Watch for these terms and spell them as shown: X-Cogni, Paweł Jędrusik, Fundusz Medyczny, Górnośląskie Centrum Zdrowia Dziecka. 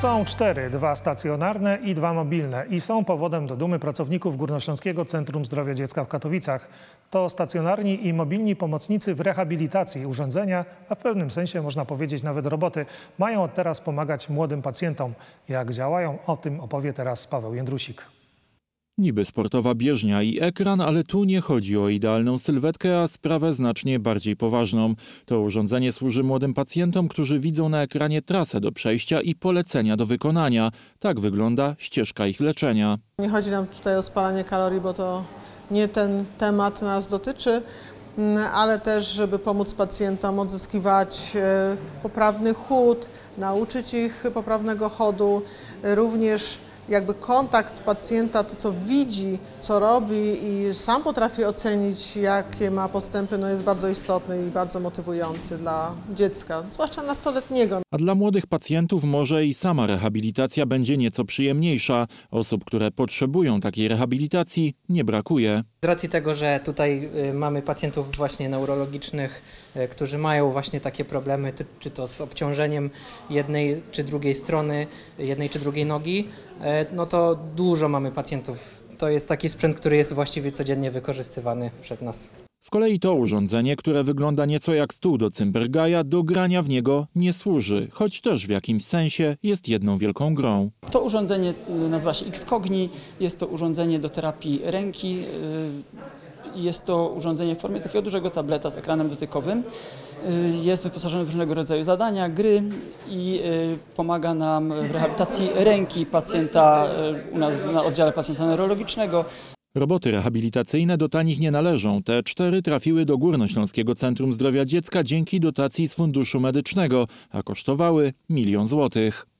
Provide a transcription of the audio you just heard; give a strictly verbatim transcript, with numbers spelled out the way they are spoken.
Są cztery, dwa stacjonarne i dwa mobilne i są powodem do dumy pracowników Górnośląskiego Centrum Zdrowia Dziecka w Katowicach. To stacjonarni i mobilni pomocnicy w rehabilitacji urządzenia, a w pewnym sensie można powiedzieć nawet roboty, mają od teraz pomagać młodym pacjentom. Jak działają, o tym opowie teraz Paweł Jędrusik. Niby sportowa bieżnia i ekran, ale tu nie chodzi o idealną sylwetkę, a sprawę znacznie bardziej poważną. To urządzenie służy młodym pacjentom, którzy widzą na ekranie trasę do przejścia i polecenia do wykonania. Tak wygląda ścieżka ich leczenia. Nie chodzi nam tutaj o spalanie kalorii, bo to nie ten temat nas dotyczy, ale też żeby pomóc pacjentom odzyskiwać poprawny chód, nauczyć ich poprawnego chodu, również jakby kontakt pacjenta, to co widzi, co robi i sam potrafi ocenić, jakie ma postępy, no jest bardzo istotny i bardzo motywujący dla dziecka, zwłaszcza nastoletniego. A dla młodych pacjentów może i sama rehabilitacja będzie nieco przyjemniejsza. Osób, które potrzebują takiej rehabilitacji, nie brakuje. Z racji tego, że tutaj mamy pacjentów właśnie neurologicznych, którzy mają właśnie takie problemy, czy to z obciążeniem jednej czy drugiej strony, jednej czy drugiej nogi, no to dużo mamy pacjentów. To jest taki sprzęt, który jest właściwie codziennie wykorzystywany przez nas. Z kolei to urządzenie, które wygląda nieco jak stół do cymbergaja, do grania w niego nie służy, choć też w jakimś sensie jest jedną wielką grą. To urządzenie nazywa się X-Cogni, jest to urządzenie do terapii ręki. Jest to urządzenie w formie takiego dużego tableta z ekranem dotykowym. Jest wyposażone w różnego rodzaju zadania, gry i pomaga nam w rehabilitacji ręki pacjenta u nas na oddziale pacjenta neurologicznego. Roboty rehabilitacyjne do tanich nie należą. Te cztery trafiły do Górnośląskiego Centrum Zdrowia Dziecka dzięki dotacji z Funduszu Medycznego, a kosztowały milion złotych.